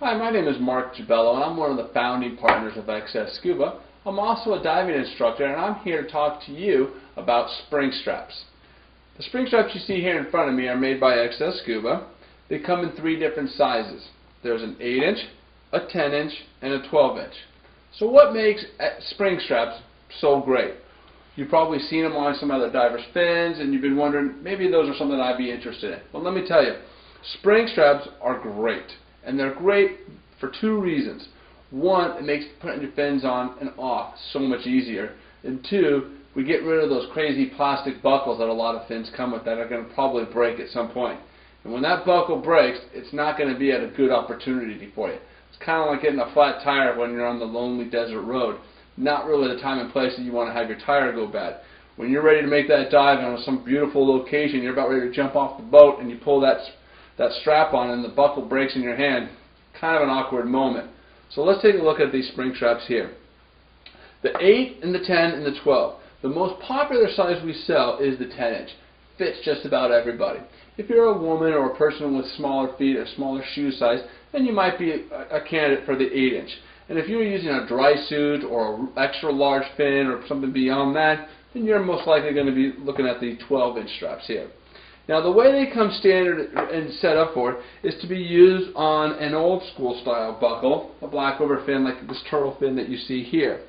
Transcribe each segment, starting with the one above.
Hi, my name is Mark Jabello, and I'm one of the founding partners of XS Scuba. I'm also a diving instructor, and I'm here to talk to you about spring straps. The spring straps you see here in front of me are made by XS Scuba. They come in three different sizes. There's an 8-inch, a 10-inch, and a 12-inch. So what makes spring straps so great? You've probably seen them on some other divers' fins, and you've been wondering, maybe those are something I'd be interested in. Well, let me tell you, spring straps are great. And they're great for two reasons. One, it makes putting your fins on and off so much easier. And two, we get rid of those crazy plastic buckles that a lot of fins come with that are going to probably break at some point. And when that buckle breaks, it's not going to be at a good opportunity for you. It's kind of like getting a flat tire when you're on the lonely desert road. Not really the time and place that you want to have your tire go bad. When you're ready to make that dive on some beautiful location, you're about ready to jump off the boat and you pull that strap on and the buckle breaks in your hand, kind of an awkward moment. So let's take a look at these spring straps here. The 8 and the 10 and the 12. The most popular size we sell is the 10-inch. Fits just about everybody. If you're a woman or a person with smaller feet or smaller shoe size, then you might be a candidate for the 8-inch. And if you're using a dry suit or an extra large fin or something beyond that, then you're most likely going to be looking at the 12-inch straps here. Now the way they come standard and set up for it is to be used on an old school style buckle, a black rubber fin like this turtle fin that you see here.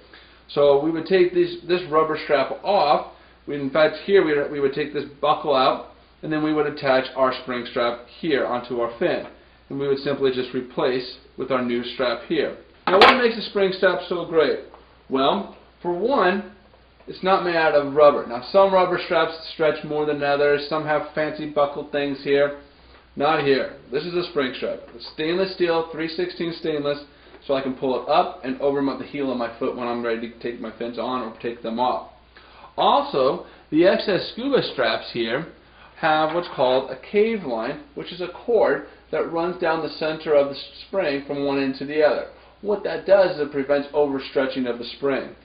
So we would take this rubber strap off. In fact, here we would take this buckle out, and then we would attach our spring strap here onto our fin. And we would simply just replace with our new strap here. Now what makes the spring strap so great? Well, for one, it's not made out of rubber. Now some rubber straps stretch more than others. Some have fancy buckle things here. Not here. This is a spring strap. It's stainless steel, 3/16 stainless, so I can pull it up and over the heel of my foot when I'm ready to take my fins on or take them off. Also, the XS Scuba straps here have what's called a cave line, which is a cord that runs down the center of the spring from one end to the other. What that does is it prevents overstretching of the spring.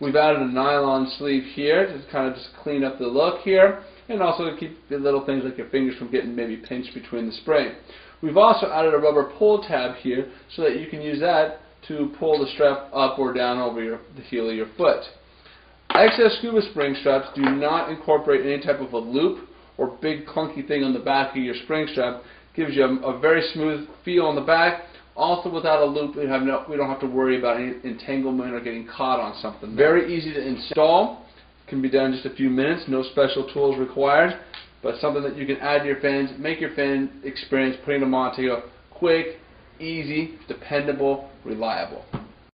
We've added a nylon sleeve here to kind of just clean up the look here, and also to keep the little things like your fingers from getting maybe pinched between the spring. We've also added a rubber pull tab here so that you can use that to pull the strap up or down over the heel of your foot. XS Scuba spring straps do not incorporate any type of a loop or big clunky thing on the back of your spring strap. Gives you a very smooth feel on the back. Also, without a loop, we don't have to worry about any entanglement or getting caught on something. Very easy to install. Can be done in just a few minutes. No special tools required. But something that you can add to your fins, make your fin experience putting them on to go quick, easy, dependable, reliable.